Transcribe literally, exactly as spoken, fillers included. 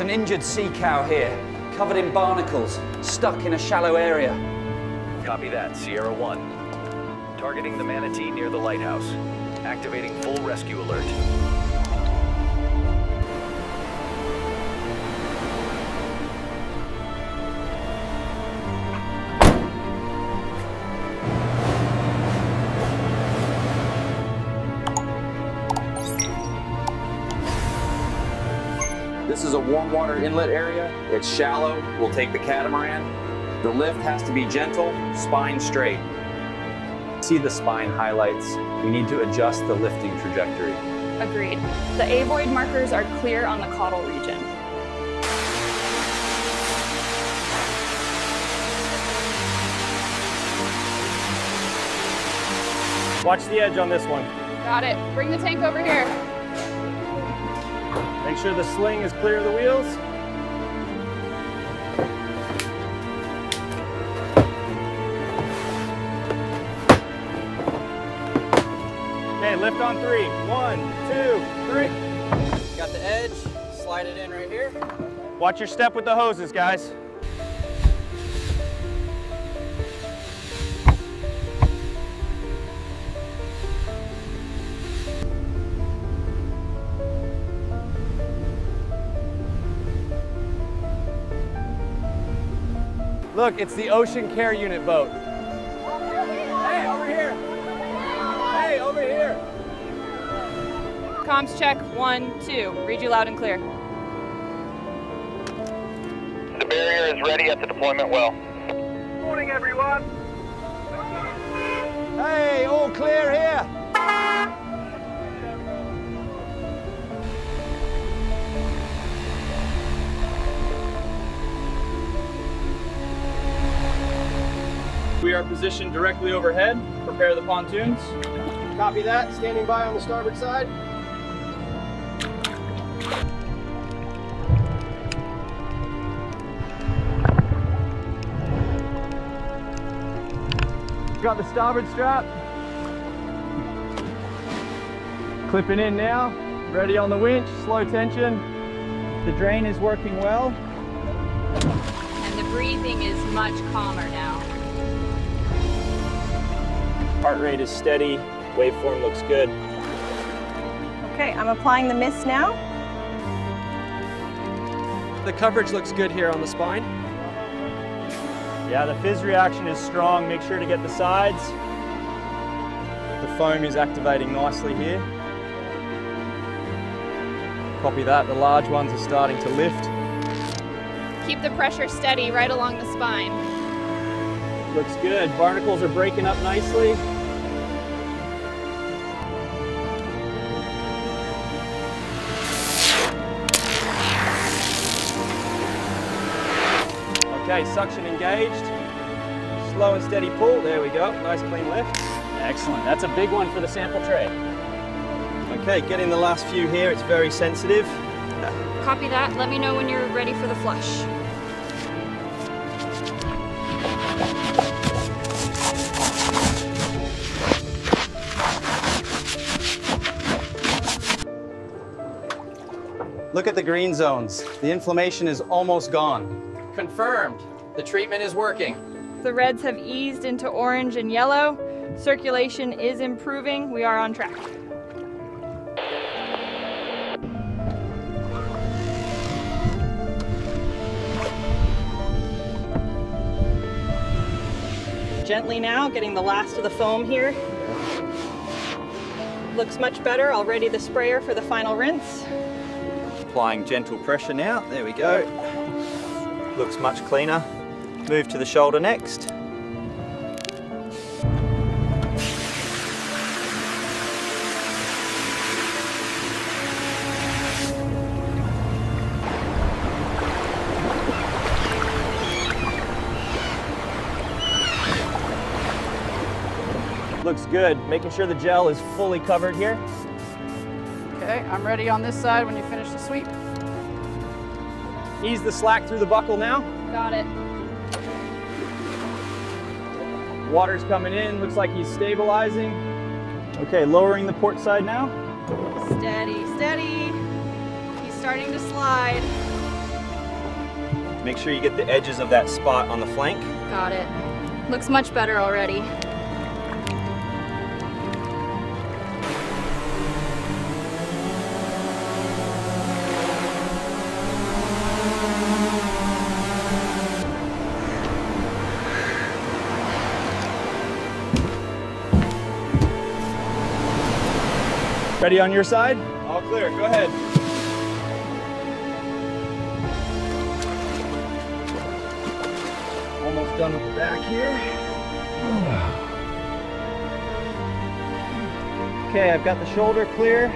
There's an injured sea cow here, covered in barnacles, stuck in a shallow area. Copy that, Sierra One. Targeting the manatee near the lighthouse. Activating full rescue alert. This is a warm water inlet area. It's shallow. We'll take the catamaran. The lift has to be gentle, spine straight. See the spine highlights. We need to adjust the lifting trajectory. Agreed. The avoid markers are clear on the caudal region. Watch the edge on this one. Got it. Bring the tank over here. Make sure the sling is clear of the wheels. Okay, lift on three. One, two, three. Got the edge, slide it in right here. Watch your step with the hoses, guys. Look, it's the Ocean Care Unit boat. Hey, over here. Hey, over here. Comms check, one, two. Read you loud and clear. The barrier is ready at the deployment well. Morning, everyone. Hey, all clear here. We are positioned directly overhead. Prepare the pontoons. Copy that. Standing by on the starboard side. Got the starboard strap. Clipping in now. Ready on the winch. Slow tension. The drain is working well. And the breathing is much calmer now. Heart rate is steady, waveform looks good. Okay, I'm applying the mist now. The coverage looks good here on the spine. Yeah, the fizz reaction is strong. Make sure to get the sides. The foam is activating nicely here. Copy that, the large ones are starting to lift. Keep the pressure steady right along the spine. Looks good. Barnacles are breaking up nicely. Okay, suction engaged. Slow and steady pull. There we go. Nice clean lift. Excellent. That's a big one for the sample tray. Okay, getting the last few here. It's very sensitive. Copy that. Let me know when you're ready for the flush. Look at the green zones. The inflammation is almost gone. Confirmed. The treatment is working. The reds have eased into orange and yellow. Circulation is improving. We are on track. Gently now, getting the last of the foam here. Looks much better. I'll ready the sprayer for the final rinse. Applying gentle pressure now, there we go. Looks much cleaner. Move to the shoulder next. Looks good, making sure the gel is fully covered here. Okay, I'm ready on this side when you finish the sweep. Ease the slack through the buckle now. Got it. Water's coming in, looks like he's stabilizing. Okay, lowering the port side now. Steady, steady. He's starting to slide. Make sure you get the edges of that spot on the flank. Got it. Looks much better already. Ready on your side? All clear, go ahead. Almost done with the back here. Okay, I've got the shoulder clear.